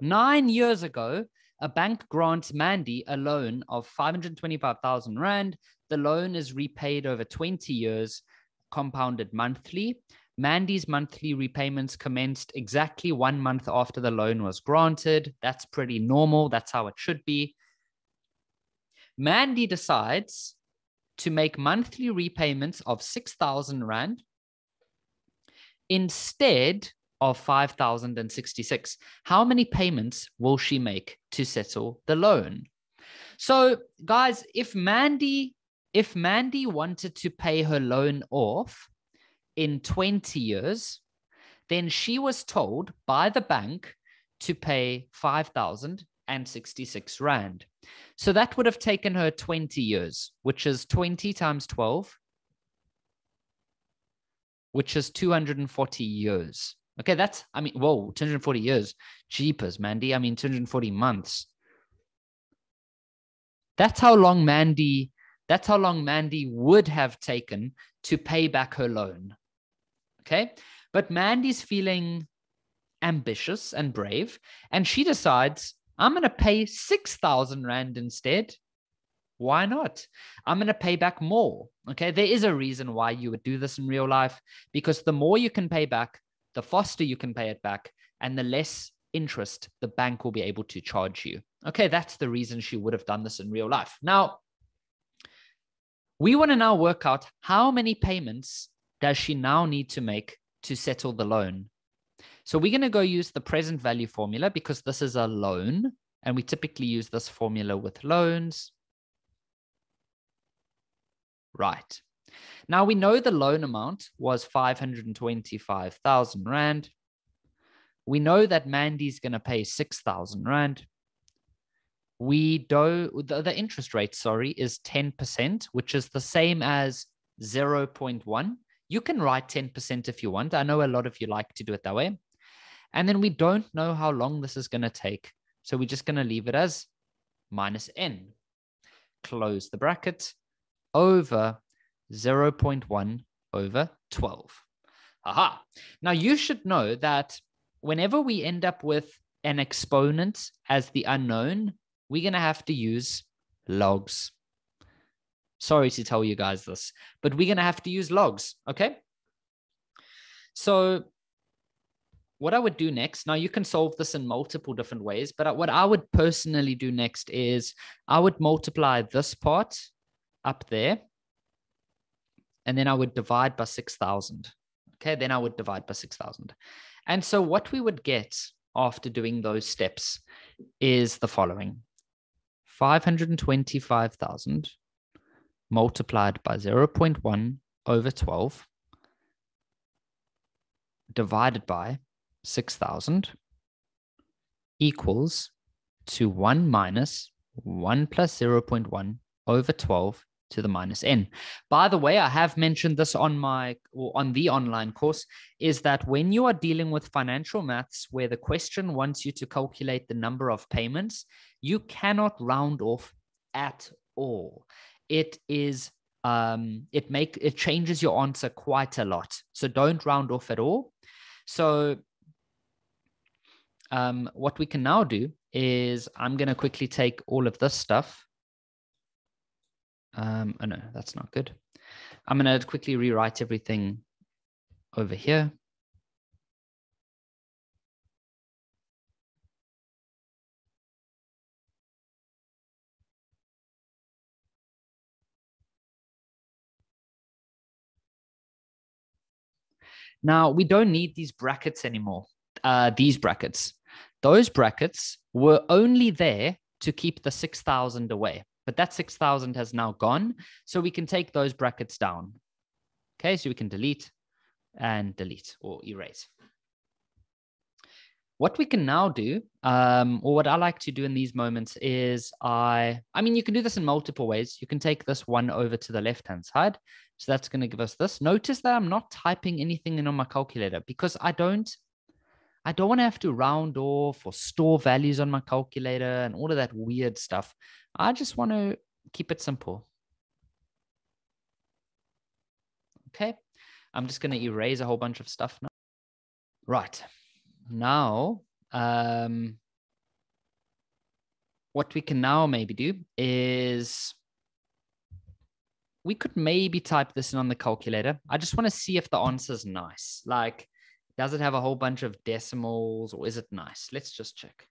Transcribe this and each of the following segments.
9 years ago, a bank grants Mandy a loan of 525,000 Rand. The loan is repaid over 20 years, compounded monthly. Mandy's monthly repayments commenced exactly 1 month after the loan was granted. That's pretty normal. That's how it should be. Mandy decides to make monthly repayments of 6,000 Rand instead of 5,066. How many payments will she make to settle the loan? So guys, if Mandy wanted to pay her loan off in 20 years, then she was told by the bank to pay 5,066 Rand. So that would have taken her 20 years, which is 20 times 12, which is 240 years. Okay, that's, I mean, whoa, 240 years. Jeepers, Mandy. I mean, 240 months. That's how long Mandy would have taken to pay back her loan. Okay, but Mandy's feeling ambitious and brave, and she decides, I'm going to pay 6,000 Rand instead. Why not? I'm going to pay back more. Okay, there is a reason why you would do this in real life, because the more you can pay back, the faster you can pay it back, and the less interest the bank will be able to charge you. Okay, that's the reason she would have done this in real life. Now, we want to now work out how many payments does she now need to make to settle the loan. So we're going to go use the present value formula because this is a loan, and we typically use this formula with loans. Right. Now we know the loan amount was 525,000 Rand. We know that Mandy's going to pay 6,000 Rand. We do, the interest rate, sorry, is 10%, which is the same as 0.1. You can write 10% if you want. I know a lot of you like to do it that way. And then we don't know how long this is going to take. So we're just going to leave it as minus N, close the bracket, over 0.1 over 12. Aha. Now you should know that whenever we end up with an exponent as the unknown, we're going to have to use logs. Sorry to tell you guys this, but we're going to have to use logs, okay? So what I would do next, now you can solve this in multiple different ways, but what I would personally do next is I would multiply this part up there, and then I would divide by 6,000, okay? Then I would divide by 6,000. And so what we would get after doing those steps is the following: 525,000 multiplied by 0.1 over 12 divided by 6,000 equals to 1 minus 1 plus 0.1 over 12 to the minus N. By the way, I have mentioned this on the online course, is that when you are dealing with financial maths where the question wants you to calculate the number of payments, you cannot round off at all. It is it changes your answer quite a lot. So don't round off at all. So what we can now do is I'm going to quickly take all of this stuff. Oh no, that's not good. I'm going to quickly rewrite everything over here. Now, we don't need these brackets anymore. These brackets. Those brackets were only there to keep the 6,000 away. But that 6,000 has now gone, so we can take those brackets down. Okay, so we can delete or erase. What we can now do, or what I like to do in these moments is I mean, you can do this in multiple ways. You can take this one over to the left-hand side. So that's going to give us this. Notice that I'm not typing anything in on my calculator because I don't want to have to round off or store values on my calculator and all of that weird stuff. I just want to keep it simple. Okay, I'm just going to erase a whole bunch of stuff now. Right, now what we can now maybe do is we could maybe type this in on the calculator. I just want to see if the answer is nice. Like, does it have a whole bunch of decimals or is it nice? Let's just check.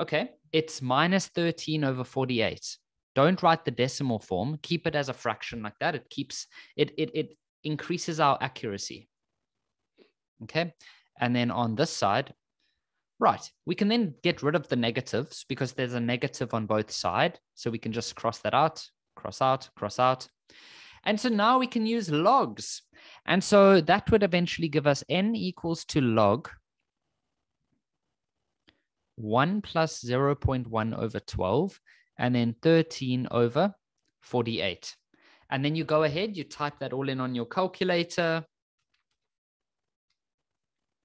Okay, it's minus 13 over 48. Don't write the decimal form. Keep it as a fraction like that. It keeps it increases our accuracy. Okay, and then on this side, right, we can then get rid of the negatives because there's a negative on both sides. So we can just cross that out, cross out, cross out. And so now we can use logs. And so that would eventually give us n equals to log 1 plus 0.1 over 12, and then 13 over 48. And then you go ahead, you type that all in on your calculator.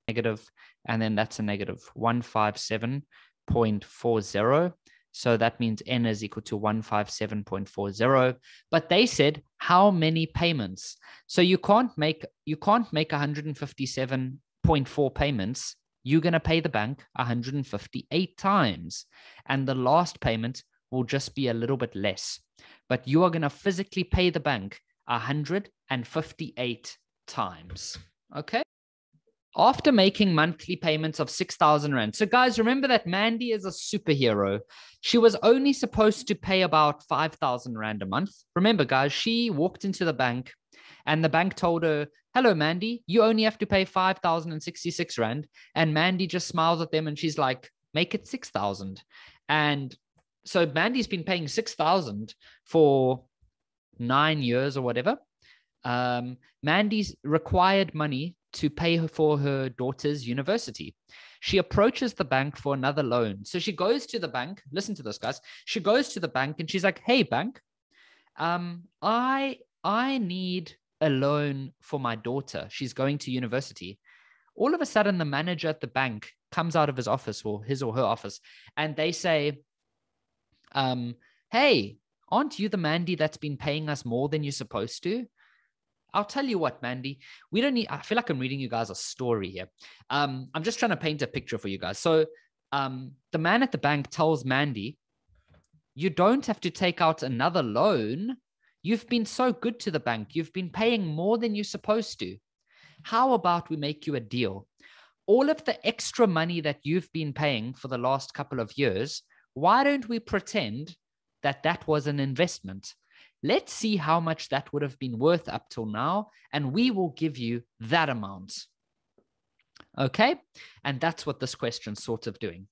Negative, and then that's a negative 157.40. So that means n is equal to 157.40. But they said how many payments? So you can't make 157.4 payments. You're going to pay the bank 158 times. And the last payment will just be a little bit less. But you are going to physically pay the bank 158 times. Okay? After making monthly payments of 6,000 Rand. So guys, remember that Mandy is a superhero. She was only supposed to pay about 5,000 Rand a month. Remember, guys, she walked into the bank and the bank told her, hello, Mandy, you only have to pay 5,066 Rand. And Mandy just smiles at them and she's like, make it 6,000. And so Mandy's been paying 6,000 for 9 years or whatever. Mandy's required money to pay her for her daughter's university. She approaches the bank for another loan. So she goes to the bank. Listen to this, guys. She goes to the bank and she's like, hey, bank, I need a loan for my daughter. She's going to university. All of a sudden, the manager at the bank comes out of his office or his or her office, and they say, hey, aren't you the Mandy that's been paying us more than you're supposed to? I'll tell you what, Mandy, we don't need, I feel like I'm reading you guys a story here. I'm just trying to paint a picture for you guys. So the man at the bank tells Mandy, you don't have to take out another loan. You've been so good to the bank. You've been paying more than you're supposed to. How about we make you a deal? All of the extra money that you've been paying for the last couple of years, why don't we pretend that that was an investment? Let's see how much that would have been worth up till now, and we will give you that amount. Okay, and that's what this question's sort of doing.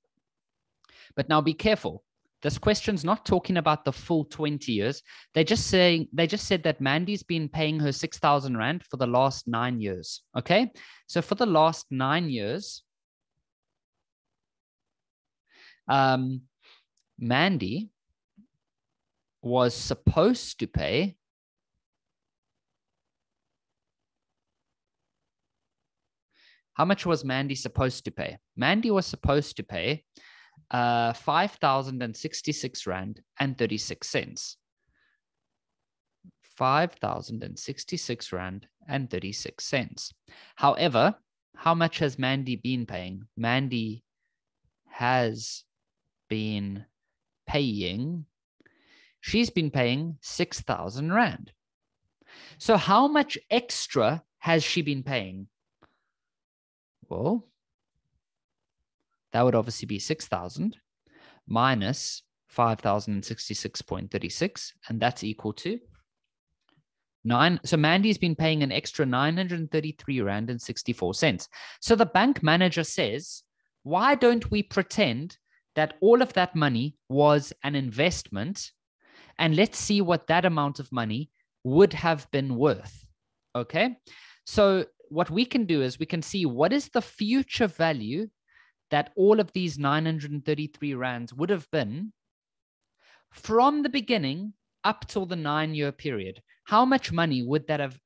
But now be careful. This question's not talking about the full 20 years. They just said that Mandy's been paying her 6,000 Rand for the last 9 years. Okay, so for the last 9 years, Mandy was supposed to pay how much was Mandy supposed to pay? Mandy was supposed to pay 5,066 Rand and 36 cents. 5,066 Rand and 36 cents. However, how much has Mandy been paying? Mandy has been paying. She's been paying 6,000 Rand. So how much extra has she been paying? Well, that would obviously be 6,000 minus 5,066.36, and that's equal to 9. So Mandy's been paying an extra 933 Rand and 64 cents. So the bank manager says, why don't we pretend that all of that money was an investment? And let's see what that amount of money would have been worth. Okay. So what we can do is we can see what is the future value that all of these 933 rands would have been from the beginning up till the 9 year period. How much money would that have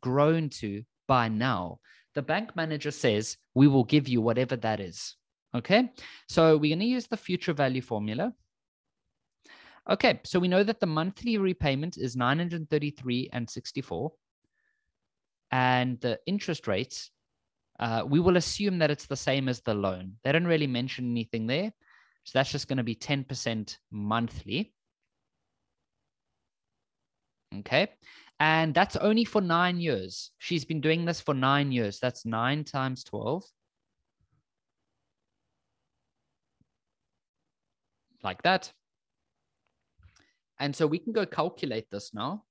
grown to by now? The bank manager says, we will give you whatever that is. Okay. So we're going to use the future value formula. Okay, so we know that the monthly repayment is 933 and 64, and the interest rate We will assume that it's the same as the loan. They don't really mention anything there. So that's just going to be 10% monthly. Okay. And that's only for 9 years. She's been doing this for 9 years. That's 9 times 12. Like that. And so we can go calculate this now.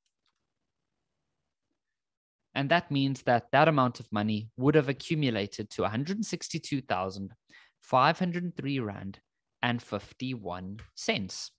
And that means that that amount of money would have accumulated to 162,503 Rand and 51 cents.